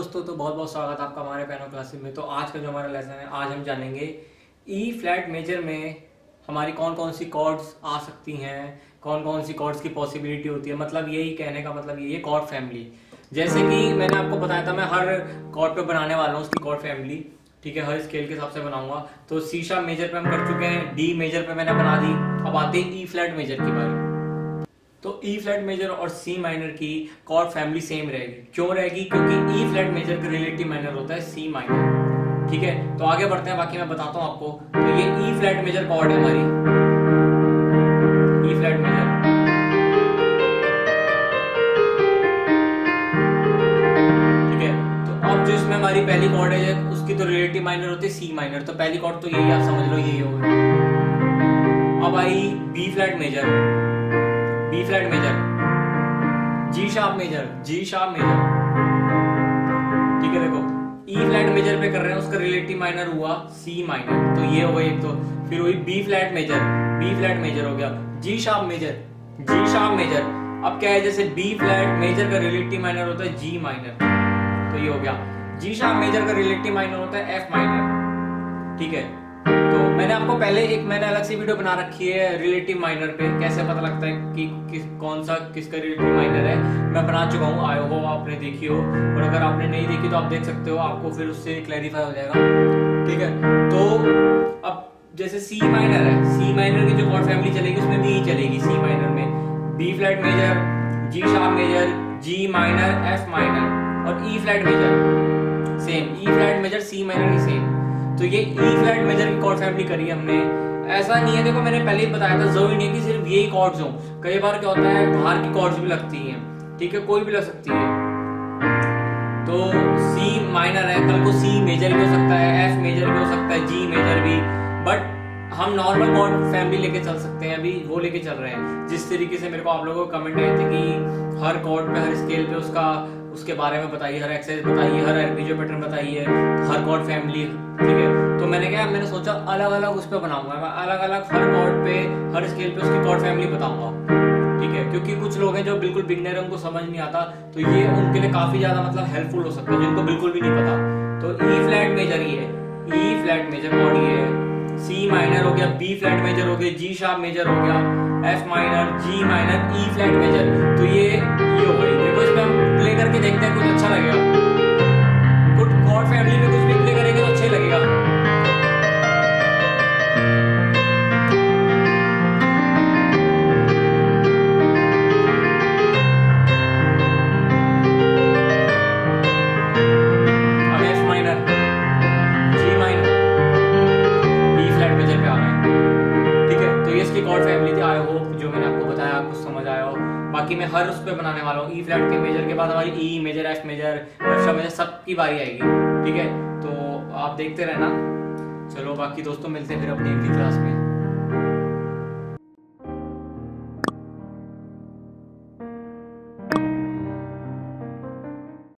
दोस्तों, तो बहुत बहुत स्वागत आपका हमारे पियानो क्लासेस में। तो आज का जो हमारा लेसन है, आज हम जानेंगे ई फ्लैट मेजर में हमारी कौन कौन सी कॉर्ड्स आ सकती हैं, कौन कौन सी कॉर्ड्स की पॉसिबिलिटी होती है। मतलब यही कहने का मतलब ये कॉर्ड फैमिली, जैसे कि मैंने आपको बताया था मैं हर कॉर्ड पे बनाने वाला हूँ उसकी कॉर्ड फैमिली, ठीक है, हर स्केल के हिसाब से बनाऊंगा। तो सी शार्प मेजर पे हम कर चुके हैं, डी मेजर पे मैंने बना दी। अब आते हैं ई फ्लैट मेजर के बारे में। तो ई फ्लैट मेजर और सी माइनर की कॉर्ड फैमिली सेम रहेगी। क्यों रहेगी? क्योंकि ई फ्लैट मेजर का रिलेटिव माइनर होता है सी माइनर, ठीक है। तो आगे बढ़ते हैं, बाकी मैं बताता हूँ आपको। तो ये ई फ्लैट मेजर कॉर्ड है हमारी, ई फ्लैट मेजर, ठीक है। तो अब जो इसमें हमारी पहली कॉर्ड है उसकी तो रिलेटिव माइनर होती है सी माइनर, तो पहली कॉर्ड तो यही आप समझ लो यही होगी। अब आई B flat major, B flat major, G sharp major, G sharp major, ठीक है। देखो ई फ्लैट मेजर पे कर रहे हैं, उसका रिलेटिव माइनर हुआ सी माइनर, तो ये हो गया एक। तो फिर वही B flat major, B flat major हो गया, G sharp major, G sharp major. अब क्या है, जैसे बी फ्लैट मेजर का रिलेटिव माइनर होता है जी माइनर, तो ये हो गया। जी शार्प मेजर का रिलेटिव माइनर होता है एफ माइनर, ठीक है। तो मैंने आपको पहले एक मैंने अलग से वीडियो बना रखी है रिलेटिव माइनर पे, कैसे पता लगता है कि कौन सा किसका रिलेटिव माइनर है, मैं बना चुका हूँ। आई होप आपने देखी हो, और अगर आपने नहीं देखी तो आप देख सकते हो, आपको फिर उससे क्लैरिफाई हो जाएगा, ठीक है। तो अब जैसे सी माइनर है, सी माइनर की जो कॉर्ड फैमिली चलेगी उसमें भी चलेगी सी माइनर में। B flat major, G sharp major, G minor, F minor, और E flat major same, E flat major C minor ही सेम। तो ये ई फ्लैट मेजर की कॉर्ड फैमिली करी हमने। ऐसा नहीं है, देखो मैंने पहले ही बताया था, जरूरी नहीं कि सिर्फ यही कॉर्ड्स हों, कई बार क्या होता है बाहर की कॉर्ड्स भी लगती हैं, ठीक है, कोई भी लग सकती है। तो सी माइनर है, कल को सी मेजर भी हो सकता है, एफ मेजर भी हो सकता है, जी मेजर भी, बट हम नॉर्मल कॉर्ड फैमिली लेके चल सकते हैं, अभी वो लेके चल रहे हैं। जिस तरीके से मेरे को आप लोगों को कमेंट आए थे कि हर कॉर्ड पे, हर स्केल पे उसके बारे में बताइए, हर एक्सरसाइज बताइए, हर आर्पेजियो पैटर्न बताइए, हर कॉर्ड फैमिली, ठीक है। तो मैंने सोचा अलग अलग उस पर बनाऊंगा, मैं अलग अलग हर कॉर्ड पे, हर स्केल पे उसकी कॉर्ड फैमिली बताऊंगा, ठीक है। क्योंकि कुछ लोग हैं जो बिल्कुल बिगनर है, उनको समझ नहीं आता, तो ये उनके लिए काफी ज्यादा मतलब हेल्पफुल हो सकता है, जिनको बिल्कुल भी नहीं पता। तो ई फ्लैट मेजर ये है, ई फ्लैट मेजर कॉर्ड ये है, सी माइनर हो गया, बी फ्लैट मेजर हो गया, जी शार्प मेजर हो गया, F minor, G minor, E flat major. तो ये हो गई। देखो इसमें हम प्ले करके देखते हैं, कुछ अच्छा लगेगा, कुछ कॉर्ड फैमिली में कुछ भी प्ले करेंगे तो अच्छे लगेगा। अब F minor, G minor, E flat major पे आ रहे हैं, ठीक है। तो ये इसकी कॉर्ड फैमिली थी। आई होप जो मैंने आपको बताया आपको समझ आया हो। बाकी मैं हर उस पे बनाने वाला हूँ। ई फ्लैट के मेजर के बाद हमारी E major, F major, F sharp major, सबकी बारी आएगी, ठीक है। तो आप देखते रहना। चलो बाकी दोस्तों, मिलते हैं फिर अपनी अगली क्लास में।